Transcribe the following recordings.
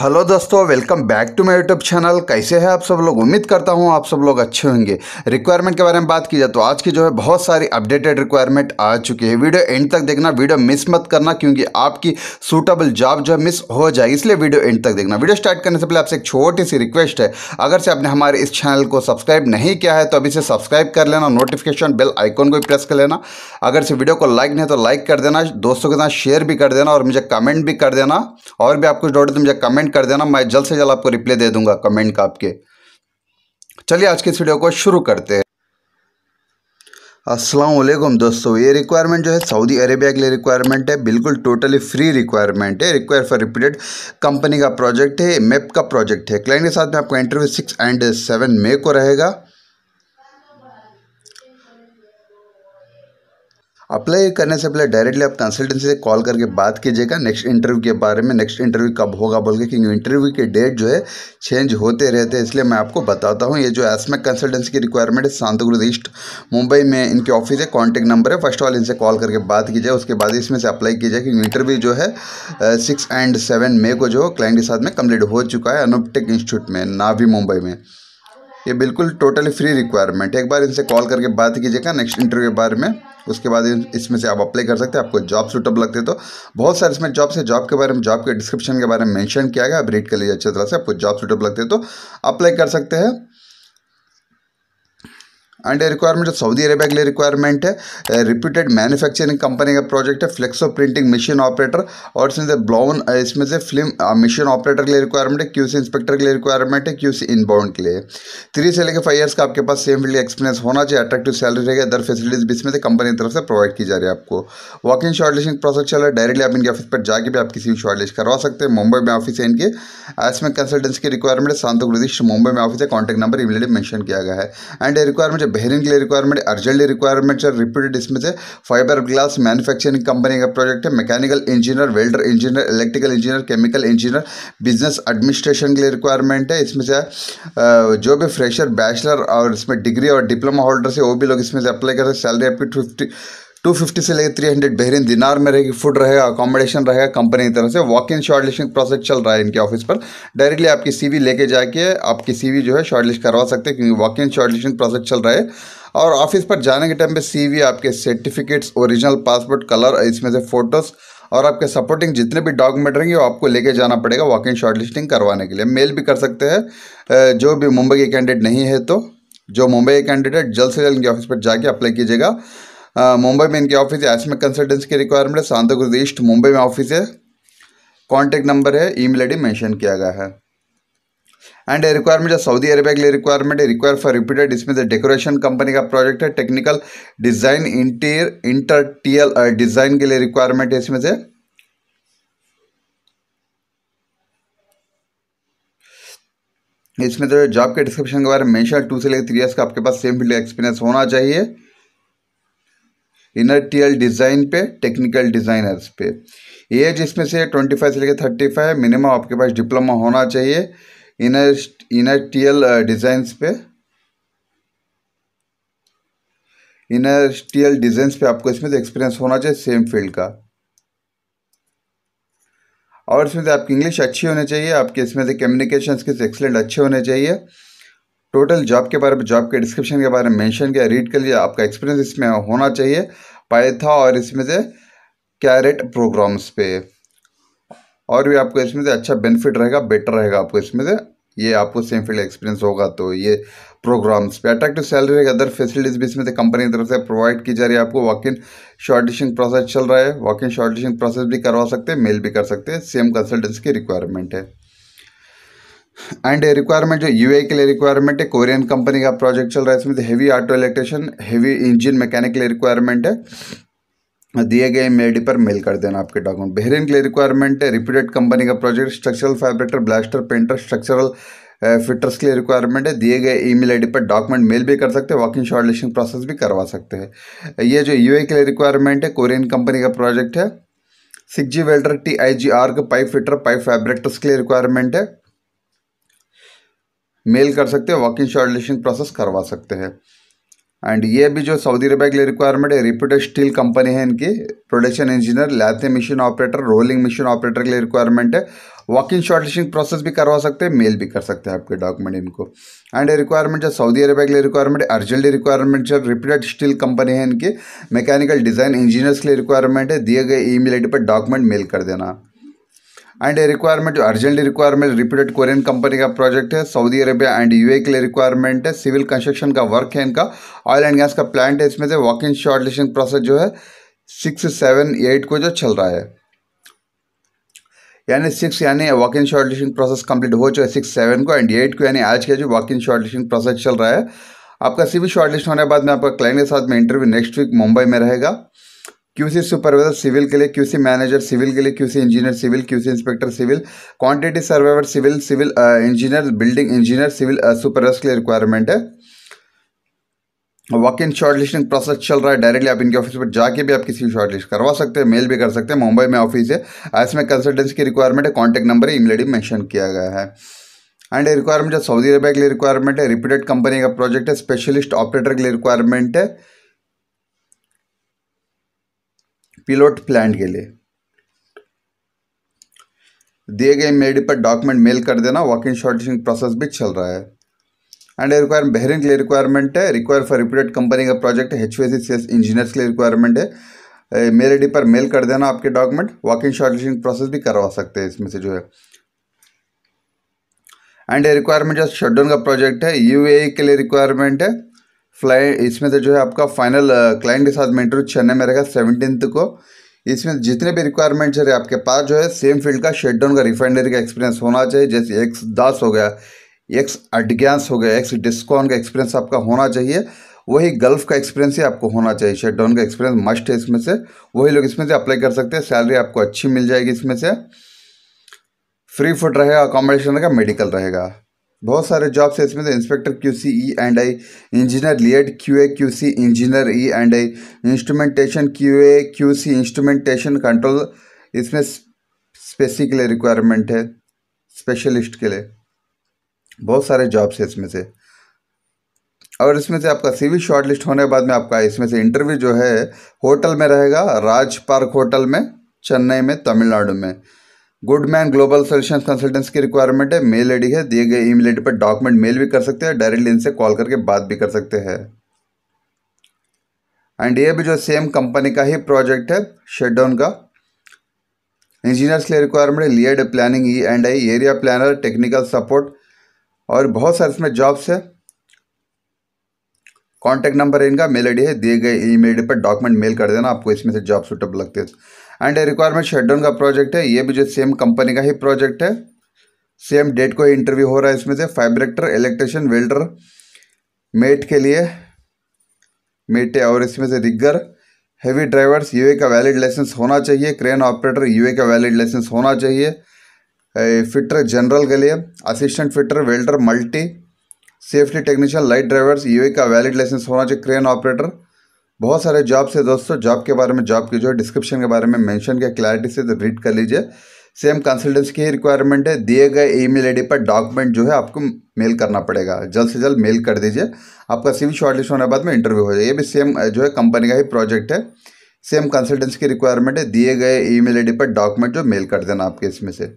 Hello दोस्तों, welcome back to my YouTube channel. कैसे हैं आप सब लोग? उम्मीद करता हूं आप सब लोग अच्छे होंगे। रिक्वायरमेंट के बारे में बात की जाए तो आज की जो है बहुत सारी अपडेटेड रिक्वायरमेंट आ चुकी है। वीडियो एंड तक देखना, वीडियो मिस मत करना क्योंकि आपकी सूटेबल जॉब जो है मिस हो जाएगी, इसलिए वीडियो एंड तक देखना। वीडियो स्टार्ट करने से पहले आपसे एक छोटी सी रिक्वेस्ट है, अगर से आपने हमारे इस चैनल को सब्सक्राइब नहीं किया है तो अभी से सब्सक्राइब कर लेना, नोटिफिकेशन बेल आइकॉन को भी प्रेस कर लेना। अगर से वीडियो को लाइक नहीं तो लाइक कर देना, दोस्तों के साथ शेयर भी कर देना और मुझे कमेंट भी कर देना। और भी आपको डाउट है तो मुझे कमेंट कर देना, मैं जल्द से जल्द आपको रिप्लाई दे दूंगा कमेंट का आपके। चलिए आज के इस वीडियो को शुरू करते हैं। अस्सलाम वालेकुम दोस्तों, ये रिक्वायरमेंट जो है सऊदी अरेबिया के लिए रिक्वायरमेंट है, बिल्कुल टोटली फ्री रिक्वायरमेंट है। रिक्वायर फॉर रिपीटेड कंपनी का प्रोजेक्ट है, मैप का प्रोजेक्ट है। क्लाइंट के साथ में आपका इंटरव्यू 6 और 7 मई को रहेगा। अप्लाई करने से पहले डायरेक्टली आप कंसल्टेंसी से कॉल करके बात कीजिएगा नेक्स्ट इंटरव्यू के बारे में, नेक्स्ट इंटरव्यू कब होगा बोल के, क्योंकि इंटरव्यू के डेट जो है चेंज होते रहते हैं, इसलिए मैं आपको बताता हूँ। ये जो एसमेक कंसल्टेंसी की रिक्वायरमेंट है, सांताक्रूज ईस्ट मुंबई में इनके ऑफिस है, कॉन्टैक्ट नंबर है। फर्स्ट ऑल इनसे कॉल करके बात कीजिए, उसके बाद इसमें से अप्लाई कीजिए क्योंकि इंटरव्यू जो है 6 और 7 मई को जो क्लाइंट के साथ में कम्प्लीट हो चुका है, अनूप टेक इंस्टीट्यूट में, नावी मुंबई में। ये बिल्कुल टोटली फ्री रिक्वायरमेंट है। एक बार इनसे कॉल करके बात कीजिएगा नेक्स्ट इंटरव्यू के बारे में, उसके बाद इसमें से आप अप्लाई कर सकते हैं। आपको जॉब सूटेबल लगते तो बहुत सारे इसमें जॉब्स है, जॉब के बारे में, जॉब के डिस्क्रिप्शन के बारे में मेंशन किया गया, आप रीड कर लीजिए अच्छी तरह से। आपको जॉब सूटेबल लगते तो अप्लाई कर सकते हैं। एंड रिक्वायरमेंट जो सऊदी अरेबिया के लिए रिक्वायरमेंट है, रिप्यूटेड मैन्युफैक्चरिंग कंपनी का प्रोजेक्ट है, फ्लेक्सो प्रिंटिंग मशीन ऑपरेटर, और इसमें से ब्लाउन, इसमें से फिल्म मशीन ऑपरेटर के लिए रिक्वायरमेंट है, क्यूसी इंस्पेक्टर के लिए रिक्वायरमेंट है, क्यूसी इनबाउंड के लिए। 3 से लेकर 5 ईयर्स का आपके पास सेम फील्ड एक्सपीरियंस होना चाहिए। अट्रैक्टिव सैलरी रहेगा, अदर फैसिलिटीज भी इसमें से कंपनी की तरफ से प्रोवाइड की जा रही है आपको। वॉकिंग शॉर्टलिस्टिंग प्रोसेस चल रहा है, डायरेक्टली आप इनके ऑफिस पर जाके भी आप किसी भी शॉर्टलिस्ट करवा सकते हैं। मुंबई में ऑफिस है इनके, एसमेक कंसल्टेंसी की रिक्वायरमेंट है, सांताक्रूज मुंबई में ऑफिस है, कॉन्टैक्ट नंबर इमीडिएटली मेंशन किया गया है। एंड रिक्वायरमेंट बहरीन के लिए रिक्वायरमेंट, अर्जेंटली रिक्वायरमेंट है। रिपीटेड इसमें से फाइबर ग्लास मैन्युफैक्चरिंग कंपनी का प्रोजेक्ट है, mechanical engineer, welder engineer, electrical engineer, chemical engineer, business administration के लिए रिक्वायरमेंट है। इसमें से जो भी फ्रेशर, बैचलर और इसमें डिग्री और डिप्लोमा होल्डर्स है वो भी लोग इसमें से अप्लाई कर सकते हैं। सैलरी आपकी 250 से लेकर 300 बहरीन दिनार में रहेगी। फूड रहेगा, अकोमोडेशन रहेगा कंपनी की तरफ से। वॉक इन शॉर्टलिस्टिंग प्रोसेस चल रहा है इनके ऑफिस पर, डायरेक्टली आपकी सीवी लेके जाके आपकी सीवी जो है शॉर्टलिस्ट करवा सकते हैं क्योंकि वॉक इन शॉर्टलिस्टिंग प्रोसेस चल रहा है। और ऑफिस पर जाने के टाइम पे सीवी, आपके सर्टिफिकेट्स, ओरिजिनल पासपोर्ट कलर, इसमें से फोटोज़ और आपके सपोर्टिंग जितने भी डॉक्यूमेंट रहेंगे वो आपको लेके जाना पड़ेगा वॉक इन शॉर्टलिस्टिंग करवाने के लिए। मेल भी कर सकते हैं जो भी मुंबई के कैंडिडेट नहीं है तो, जो मुंबई के कैंडिडेट जल्द से जल्द इनके ऑफिस पर जाके अप्लाई कीजिएगा। मुंबई में इनके ऑफिस है, एसमेक कंसल्टेंसी की रिक्वायरमेंट है, सांताक्रूज ईस्ट मुंबई में ऑफिस है, कॉन्टैक्ट नंबर है, ईमेल आईडी मेंशन किया गया है। एंड रिक्वायरमेंट जो सऊदी अरेबिया के लिए रिक्वायरमेंट है, रिक्वायर फॉर रिपीटेड, इसमें से डेकोरेशन कंपनी का प्रोजेक्ट है, टेक्निकल डिज़ाइन, इंटीरियर डिज़ाइन के लिए रिक्वायरमेंट है। इसमें से तो जॉब के डिस्क्रिप्शन के बारे में मेंशन, 2 से लेकर 3 ईयर्स का आपके पास सेम फील्ड एक्सपीरियंस होना चाहिए। इंटीरियर डिज़ाइन पे, टेक्निकल डिज़ाइनर्स पे। एज इसमें से 25 से लेकर 35, मिनिमम आपके पास डिप्लोमा होना चाहिए इंटीरियर डिज़ाइंस पे। इंटीरियर डिज़ाइंस पे आपको इसमें से एक्सपीरियंस होना चाहिए सेम फील्ड का। और इसमें से आपकी इंग्लिश अच्छी होनी चाहिए, आपके इसमें से कम्युनिकेशन स्किल्स एक्सेलेंट अच्छे होने चाहिए। टोटल जॉब के बारे में, जॉब के डिस्क्रिप्शन के बारे में मेंशन किया, रीड कर लिए, आपका एक्सपीरियंस इसमें होना चाहिए पाइथा और इसमें से कैरेट प्रोग्राम्स पे। और भी आपको इसमें से अच्छा बेनिफिट रहेगा, बेटर रहेगा आपको इसमें से, ये आपको सेम फील्ड एक्सपीरियंस होगा तो ये प्रोग्राम्स पे। अट्रैक्टिव सैलरी रहेगा, अदर फैसिलिटीज़ भी इसमें से कंपनी की तरफ से प्रोवाइड की जा रही है आपको। वॉक इन शॉर्टलिस्टिंग प्रोसेस चल रहा है, वॉक इन शॉर्टलिस्टिंग प्रोसेस भी करवा सकते हैं, मेल भी कर सकते हैं। सेम कंसल्टेंसी की रिक्वायरमेंट है। एंड रिक्वायरमेंट जो यूए के लिए रिक्वायरमेंट है, कोरियन कंपनी का प्रोजेक्ट चल रहा है, इसमें से heavy auto electrician, heavy engine mechanic के लिए रिक्वायरमेंट है। दिए गए मेल पर मेल कर देना आपके डॉक्यूमेंट। बहरीन के लिए रिक्वायरमेंट है, रिप्यूटेड कंपनी का project, structural fabricator, blaster, painter, structural fitters के लिए रिक्वायरमेंट है। दिए गए ईमेल आईडी पर डॉक्यूमेंट मेल भी कर सकते हैं, वॉक इन शॉर्टलिस्टिंग प्रोसेस भी करवा सकते हैं। ये जो यूए के लिए रिक्वायरमेंट है, कोरियन कंपनी का प्रोजेक्ट है, 6G वेल्डर, TIGR का पाइप फिटर, पाइप फैब्रिकेटर्स के लिए रिक्वायरमेंट है। मेल कर सकते हैं, वॉक इन शॉर्टलिस्टिंग प्रोसेस करवा सकते हैं। एंड ये भी जो सऊदी अरेबिया के लिए रिक्वायरमेंट है, रिप्यूटेड स्टील कंपनी है इनकी, production engineer, lathe machine operator, rolling machine operator के लिए रिक्वायरमेंट है। Walk in short listing process भी करवा सकते हैं, मेल भी कर सकते हैं आपके डॉक्यूमेंट इनको। एंड रिक्वायरमेंट जो सऊदी अरेबिया के लिए रिक्वायरमेंट, अर्जेंटली रिक्वायरमेंट जो रिप्यूटेड स्टील कंपनी है इनकी, मैकेनिकल डिज़ाइन इंजीनियर्स के लिए रिक्वायरमेंट है। दिए गए ईमेल आईडी पर डॉक्यूमेंट मेल कर देना। एंड रिक्वायरमेंट जो urgently requirement reputed Korean company का प्रोजेक्ट है, सऊदी अरेबिया एंड यूएई के लिए रिक्वायरमेंट है, सिविल कंस्ट्रक्शन का वर्क है इनका, ऑयल एंड गैस का प्लांट है। इसमें से walk in short listing process जो है 6, 7, 8 को जो चल रहा है, यानी 6 यानी walk in short listing process complete हो चुका है 6, 7 को, एंड 8 को यानी आज का जो walk in short listing process चल रहा है। आपका सीवी शॉर्ट लिस्ट होने के बाद में आपका क्लाइंट के साथ में इंटरव्यू नेक्स्ट वीक मुंबई में रहेगा। क्यूसी सुपरवाइजर सिविल के लिए, क्यूसी मैनेजर सिविल के लिए, QC engineer civil, QC inspector civil, quantity surveyor civil, civil engineer, building engineer, civil supervisor के लिए रिक्वायरमेंट है। Walk in short listing process चल रहा है, डायरेक्टली आप इनके ऑफिस पर जाके भी आप किसी भी शॉर्ट लिस्ट करवा सकते हैं, मेल भी कर सकते हैं। मुंबई में ऑफिस है, इसमें कंसल्टेंसी की रिक्वायरमेंट है, contact number email ID mention किया गया है। एंड रिक्वायरमेंट जो सऊदी अरेबिया के लिए रिक्वायरमेंट है, रिप्यूटेड कंपनी का प्रोजेक्ट है, स्पेशलिस्ट ऑपरेटर के लिए रिक्वायरमेंट है, पिलोट प्लांट के लिए। दिए गए मेल आईडी पर डॉक्यूमेंट मेल कर देना। Walk in short listing process भी चल रहा है। एंड रिक्वायरमेंट बहरीन के लिए रिक्वायरमेंट है, रिक्वायर फॉर रिप्यूटेड कंपनी का प्रोजेक्ट है, एचवीएससीएस इंजीनियर्स के लिए रिक्वायरमेंट है। मेल आईडी पर मेल कर देना आपके document. Walk in short listing process भी करवा सकते हैं इसमें से जो है। एंड रिक्वायरमेंट जो शटडाउन का प्रोजेक्ट है, यूएई के लिए रिक्वायरमेंट है। फ्लाई इसमें से जो है आपका फाइनल क्लाइंट के साथ में इंटरव्यू चेन्नई में रहेगा 17 को। इसमें जितने भी रिक्वायरमेंट्स है आपके पास जो है सेम फील्ड का शेटडाउन का रिफाइनरी का एक्सपीरियंस होना चाहिए, जैसे X10 हो गया, X Adgans हो गया, X Discon का एक्सपीरियंस आपका होना चाहिए। वही गल्फ का एक्सपीरियंस ही आपको होना चाहिए, शेटडाउन का एक्सपीरियंस मस्ट है। इसमें से वही लोग इसमें से अप्लाई कर सकते हैं। सैलरी आपको अच्छी मिल जाएगी इसमें से, फ्री फूड रहेगा, अकोमोडेशन रहेगा, मेडिकल रहेगा, बहुत सारे जॉब्स है इसमें से। Inspector QC E&I, engineer lead QA, QC engineer E&I, instrumentation QA, QC instrumentation control. इसमें स्पेसी के लिए रिक्वायरमेंट है, स्पेशलिस्ट के लिए, बहुत सारे जॉब्स है इसमें से। और इसमें से आपका सीवी शॉर्ट लिस्ट होने के बाद में आपका इसमें से इंटरव्यू जो है होटल में रहेगा, राज पार्क होटल में, चेन्नई में, तमिलनाडु में। गुडमैन ग्लोबल सोल्यूशंस कंसल्टेंसी की रिक्वायरमेंट है। मेल आईडी है, दिए गए ईमेल आईडी पर डॉक्यूमेंट मेल भी कर सकते हैं, डायरेक्टली इनसे कॉल करके बात भी कर सकते हैं। एंड ये भी जो सेम कंपनी का ही प्रोजेक्ट है, शेटडाउन का। इंजीनियर्स के लिए रिक्वायरमेंट है, lead planning E&I, area planner, technical support, और बहुत सारे इसमें जॉब्स है। कॉन्टैक्ट नंबर है इनका, मेल आईडी है, दिए गए ईमेल आईडी पर डॉक्यूमेंट मेल कर देना, आपको इसमें से जॉब सूटेबल लगते हैं। एंड रिक्वायरमेंट शेटडाउन का प्रोजेक्ट है, ये भी जो सेम कंपनी का ही प्रोजेक्ट है, सेम डेट को ही इंटरव्यू हो रहा है इसमें से। फाइब्रेक्टर, इलेक्ट्रिशियन, वेल्डर, मेट के लिए मेट है, और इसमें से रिगर, हैवी ड्राइवर्स, यूए का वैलिड लाइसेंस होना चाहिए, क्रेन ऑपरेटर यूए का वैलिड लाइसेंस होना चाहिए, फिटर जनरल के लिए, assistant fitter, welder, multi, safety technician, light drivers, UA का वैलिड लाइसेंस होना चाहिए, क्रेन ऑपरेटर। बहुत सारे जॉब्स है दोस्तों। जॉब के बारे में, जॉब की जो है डिस्क्रिप्शन के बारे में मेंशन किया, क्लैरिटी से तो रीड कर लीजिए। सेम कंसल्टेंसी की रिक्वायरमेंट है। दिए गए ईमेल आईडी पर डॉक्यूमेंट जो है आपको मेल करना पड़ेगा, जल्द से जल्द मेल कर दीजिए। आपका सीवी शॉर्टलिस्ट होने के बाद में इंटरव्यू हो जाए। ये भी सेम जो है कंपनी का ही प्रोजेक्ट है, सेम कंसल्टेंसी की रिक्वायरमेंट है। दिए गए ईमेल आईडी पर डॉक्यूमेंट जो मेल कर देना आपके इसमें से।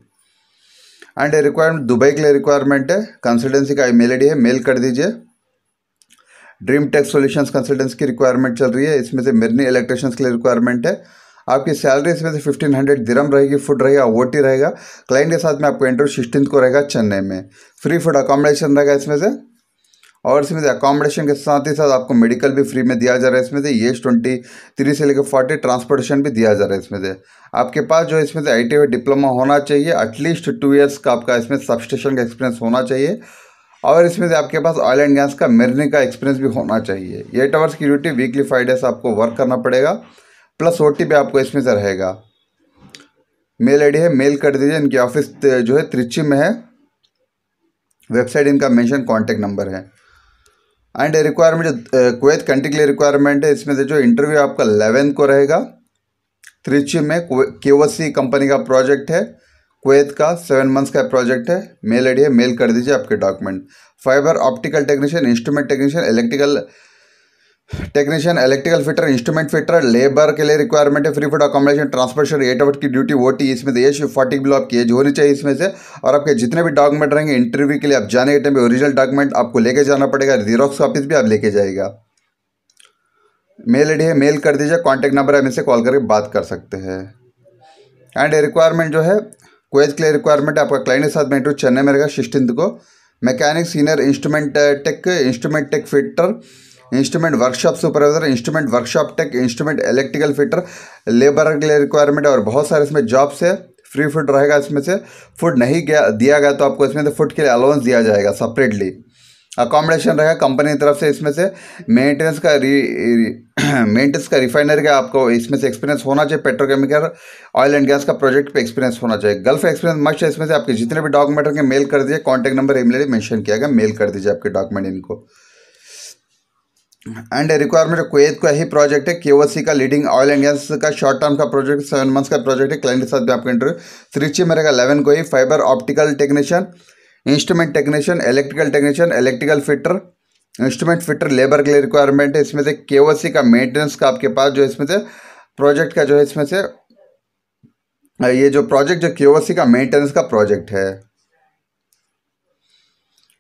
एंड रिक्वायरमेंट दुबई के लिए रिक्वायरमेंट है, कंसल्टेंसी का ईमेल आईडी है, मेल कर दीजिए। ड्रीम टेक सॉल्यूशंस कंसल्टेंसी की रिक्वायरमेंट चल रही है, इसमें से मिर्नी इलेक्ट्रिशियंस के लिए रिक्वायरमेंट है। आपकी सैलरी इसमें से 1500 दिरम रहेगी, फूड रहेगा, OT रहेगा। क्लाइंट के साथ में आपको इंटरव्यू 16 को रहेगा चेन्नई में, फ्री फूड अकोमोडेशन रहेगा इसमें से। और इसमें से अकोमोडेशन के साथ ही साथ आपको मेडिकल भी फ्री में दिया जा रहा है इसमें से, एज 23 से लेकर 40, ट्रांसपोर्टेशन भी दिया जा रहा है इसमें से। आपके पास जो इसमें से ITI डिप्लोमा होना चाहिए, एटलीस्ट 2 इयर्स का आपका इसमें सबस्टेशन का एक्सपीरियंस होना चाहिए, और इसमें से आपके पास ऑयल एंड गैस का मिर्नी का एक्सपीरियंस भी होना चाहिए। 8 आवर्स की ड्यूटी, वीकली 5 डेज आपको वर्क करना पड़ेगा, प्लस OT भी आपको इसमें से रहेगा। मेल आईडी है, मेल कर दीजिए। इनकी ऑफिस जो है त्रिची में है, वेबसाइट इनका मेंशन, कॉन्टैक्ट नंबर है। एंड रिक्वायरमेंट कुवैत कंट्री के लिए रिक्वायरमेंट है, इसमें से जो इंटरव्यू आपका 11 को रहेगा त्रिची में, KOC कंपनी का प्रोजेक्ट है, कुवैत का 7 मंथ्स का प्रोजेक्ट है। मेल आईडी है, मेल कर दीजिए आपके document. Fibre optical technician, instrument technician, electrical technician, electrical fitter, instrument fitter, labour के लिए रिक्वायरमेंट है free food accommodation, transportation, 8 hours की ड्यूटी, ओटी, इसमें से एज 40 बिलो आपकी एज होनी चाहिए इसमें से। और आपके जितने भी डॉक्यूमेंट रहेंगे इंटरव्यू के लिए आप जाने के टाइम ओरिजिनल डॉक्यूमेंट आपको लेके जाना पड़ेगा, जीरोक्स ऑफिस भी आप लेके जाएगा। मेल आई डी है, मेल कर दीजिए, कॉन्टैक्ट नंबर है, हम इनसे कॉल करके बात कर सकते हैं। एंड रिक्वायरमेंट जो है क्वेज के लिए रिक्वायरमेंट आपका क्लाइंट के साथ में इंटरव्यू चेन्नई में रहेगा 16 को। Mechanic senior, instrument tech fitter, instrument workshop supervisor, instrument workshop tech, instrument electrical fitter, labour के लिए रिक्वायरमेंट और बहुत सारे इसमें जॉब्स है। फ्री फूड रहेगा इसमें से, फूड नहीं दिया गया तो आपको इसमें से फूड के लिए अलाउंस दिया जाएगा सेपरेटली। अकोमोडेशन रहेगा कंपनी की तरफ से इसमें से। मेंटेनेंस का रिफाइनरी का आपको इसमें से एक्सपीरियंस होना चाहिए। पेट्रोकेमिकल, ऑयल एंड गैस का प्रोजेक्ट पे एक्सपीरियंस होना चाहिए। गल्फ एक्सपीरियंस मस्ट है इसमें से। आपके जितने भी डॉक्यूमेंट होंगे मेल कर दीजिए, कॉन्टैक्ट नंबर ईमेल मेंशन किया गया, मेल कर दीजिए आपके डॉक्यूमेंट इनको। एंड रिक्वायरमेंट कुवैत का ही प्रोजेक्ट है, केओसी का लीडिंग ऑयल एंड गैस का शॉर्ट टर्म का प्रोजेक्ट 7 मंथ्स का प्रोजेक्ट है। क्लाइंट के साथ भी आपका इंटरव्यू त्रिची में रहेगा 11 को ही। Fibre optical technician, instrument technician, electrical technician, electrical fitter, instrument fitter, labour के लिए रिक्वायरमेंट है इसमें से। केओसी का मेंटेनेंस का आपके पास जो इसमें से प्रोजेक्ट का जो है इसमें से ये जो प्रोजेक्ट जो केओसी का मेंटेनेंस का प्रोजेक्ट है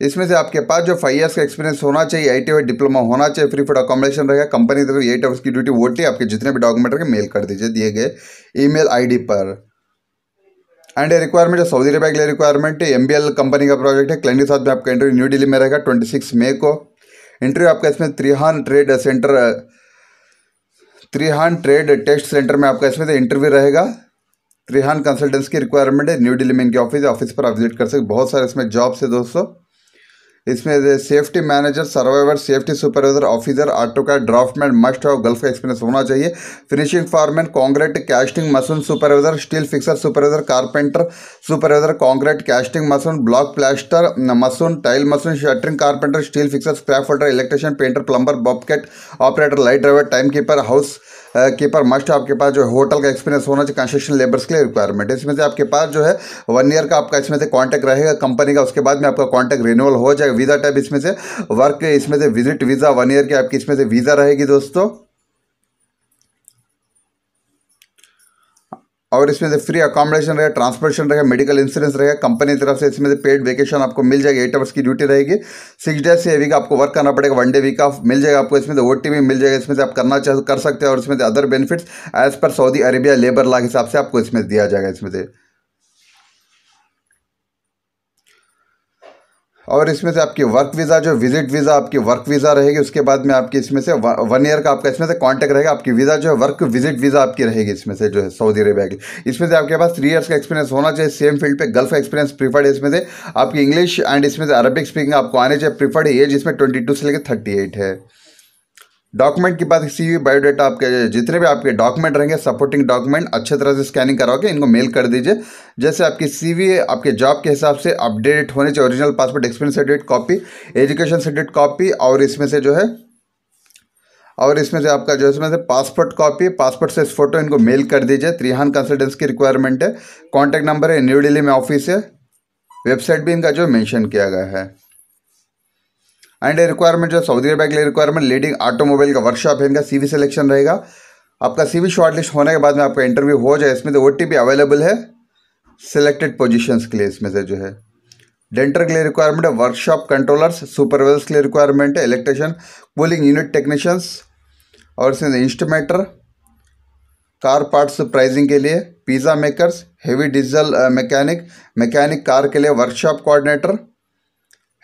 इसमें से आपके पास जो 5 इयर्स का एक्सपीरियंस होना चाहिए, ITI डिप्लोमा होना चाहिए, फ्री फूड अकोमोडेशन रहेगा कंपनी तरफ, 8 आवर्स की ड्यूटी, वोटी। आपके जितने भी डॉक्यूमेंट रहेंगे मेल कर दीजिए दिए गए email ID पर। एंड रिक्वायरमेंट है सऊदी अरब के लिए रिक्वायरमेंट है, MBL कंपनी का प्रोजेक्ट है। क्लाइंट के साथ में आपका इंटरव्यू न्यू दिल्ली में रहेगा 26 मई को। इंटरव्यू आपका इसमें त्रिहान ट्रेड टेस्ट सेंटर में आपका इसमें से इंटरव्यू रहेगा। त्रिहान कंसल्टेंसी की रिक्वायरमेंट है, न्यू दिल्ली में इनकी ऑफिस पर आप विजिट कर सकते। बहुत सारे इसमें जॉब्स है दोस्तों। इसमें safety manager, surveyor, safety supervisor, officer, auto का ड्राफ्टमैन मस्ट है, गल्फ का एक्सपीरियंस होना चाहिए। Finishing foreman, concrete casting machine supervisor, steel fixer supervisor, carpenter supervisor, concrete casting machine, block plaster machine, tile machine, shuttering carpenter, steel fixer, scrap holder, electrician, painter, plumber, bobcat operator, light driver, time keeper, house keeper must है आपके पास जो hotel का experience होना चाहिए। Construction labours के लिए requirement है इसमें से। आपके पास जो है 1 ईयर का आपका इसमें से कॉन्टैक्ट रहेगा कंपनी का, उसके बाद में आपका कॉन्टैक्ट रिन्यूअल हो जाएगा। वीज़ा टाइप इसमें से वर्क, इसमें से विजिट वीज़ा 1 ईयर की आपकी इसमें से वीज़ा रहेगी दोस्तों। और इसमें से फ्री अकोमोडेशन रहेगा, ट्रांसपोर्टेशन रहेगा, मेडिकल इंश्योरेंस रहेगा कंपनी की तरफ से। इसमें से पेड वेकेशन आपको मिल जाएगी, 8 आवर्स की ड्यूटी रहेगी, 6 डेज से वीक आपको वर्क करना पड़ेगा, 1 डे वीक ऑफ मिल जाएगा आपको। इसमें से OT भी मिल जाएगा इसमें से, आप करना चाहे कर सकते हैं। और इसमें से other benefits as per Saudi Arabia labour law के हिसाब से आपको इसमें दिया जाएगा इसमें से। और इसमें से आपकी वर्क वीज़ा जो विजिट वीज़ा आपकी वर्क वीज़ा रहेगी, उसके बाद में आपकी इसमें से 1 ईयर का आपका इसमें से कॉन्टैक्ट रहेगा। आपकी वीज़ा जो है वर्क विजिट वीज़ा आपकी रहेगी इसमें से जो है सऊदी अरेबिया की। इसमें से आपके पास 3 इयर्स का एक्सपीरियंस होना चाहिए। सेम फील्ड पे गल्फ एक्सपीरियंस प्रीफर्ड है इसमें से। आपकी इंग्लिश एंड इसमें से अरबिक स्पीकिंग आपको आने चाहिए प्रीफर्ड। एज इसमें 22 से लेकर 38 है। डॉक्यूमेंट की बात, CV बायोडाटा आपके जितने भी आपके डॉक्यूमेंट रहेंगे सपोर्टिंग डॉक्यूमेंट अच्छे तरह से स्कैनिंग करा के इनको मेल कर दीजिए। जैसे आपकी CV आपके जॉब के हिसाब से अपडेट होने चाहिए, original passport, experience certificate copy, education certificate copy, और इसमें से जो है आपका जो इसमें से passport copy, passport size photo, इनको मेल कर दीजिए। त्रिहान कंसल्टेंसी की रिक्वायरमेंट है, कॉन्टैक्ट नंबर है, न्यू दिल्ली में ऑफिस है, वेबसाइट भी इनका जो मेंशन किया गया है। एंड रिक्वायरमेंट जो सऊदी अरब के लिए रिक्वायरमेंट लीडिंग ऑटोमोबाइल का वर्कशॉप है इनका। CV सिलेक्शन रहेगा आपका, CV शॉर्टलिस्ट होने के बाद में आपका इंटरव्यू हो जाए इसमें से। OT भी अवेलेबल है सिलेक्टेड पोजीशंस के लिए इसमें से जो है। डेंटर के लिए रिक्वायरमेंट है, वर्कशॉप कंट्रोलर्स सुपरवाइजर्स के लिए रिक्वायरमेंट है, इलेक्ट्रिशियन, कूलिंग यूनिट टेक्नीशियंस, और इसमें इंस्ट्रूमेंटर, कार पार्ट्स प्राइसिंग के लिए, pizza makers, heavy diesel mechanic, car के लिए workshop coordinator,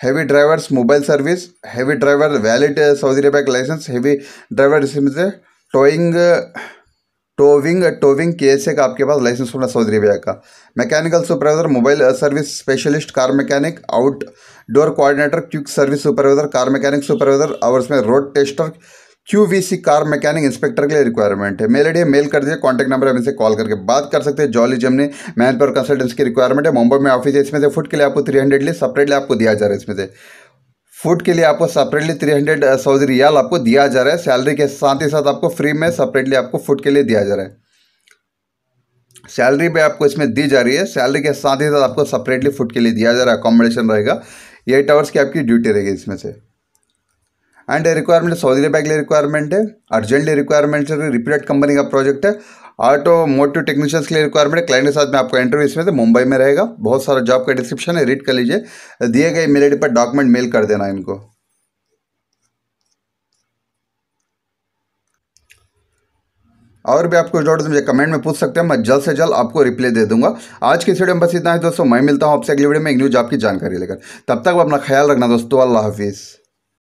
heavy drivers mobile service, heavy driver valid Saudi Arab का लाइसेंस, हैवी ड्राइवर इसमें से टोविंग KSA का आपके पास लाइसेंस होना सऊदी अरब का। Mechanical supervisor, mobile service specialist, car mechanic, outdoor coordinator, quick service supervisor, car mechanic supervisor, और इसमें road tester, QVC car mechanic inspector के लिए रिक्वायरमेंट है। मेल आई डी मेल कर दीजिए, कॉन्टैक्ट नंबर है, इनसे कॉल करके बात कर सकते हैं। जॉली जमनी मैन पर कंसल्टेंसी की रिक्वायरमेंट है, मुंबई में ऑफिस है इसमें से। फूड के लिए आपको 300 सेपरेटली आपको दिया जा रहा है इसमें से। फूड के लिए आपको सेपरेटली 300 सऊदी रियाल आपको दिया जा रहा है। सैलरी के साथ ही साथ आपको फ्री में सेपरेटली आपको फूड के लिए दिया जा रहा है। सैलरी भी आपको इसमें दी जा रही है, सैलरी के साथ ही साथ आपको सेपरेटली फूड के लिए दिया जा रहा है। अकोमोडेशन रहेगा, 8 आवर्स की आपकी ड्यूटी रहेगी इसमें से। एंड रिक्वायरमेंट सऊदी अरब के लिए रिक्वायरमेंट है, अर्जेंटली रिक्वायरमेंट है, रिप्यूटेड कंपनी का प्रोजेक्ट है, ऑटोमोटिव टेक्नीशियंस के लिए रिक्वायरमेंट है। क्लाइंट के साथ में आपका इंटरव्यू इसमें से मुंबई में रहेगा। बहुत सारा जॉब का डिस्क्रिप्शन है, रीड कर लीजिए। दिए गए मेल आई डी पर डॉक्यूमेंट मेल कर देना इनको। और भी आपको डाउट मुझे कमेंट में पूछ सकते हैं, मैं जल्द से जल्द आपको रिप्लाई दे दूंगा। आज की वीडियो में बस इतना है दोस्तों। मैं मिलता हूँ आपसे अगली वीडियो में एक न्यू जॉब की जानकारी लेकर। तब तक अपना ख्याल रखना दोस्तों। अल्लाह हाफिज़।